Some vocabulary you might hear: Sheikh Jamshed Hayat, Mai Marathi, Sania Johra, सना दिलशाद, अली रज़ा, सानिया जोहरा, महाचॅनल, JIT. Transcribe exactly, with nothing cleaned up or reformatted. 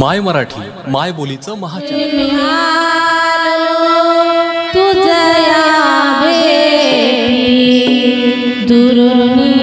My Marathi माय बोलीचं महाचॅनल।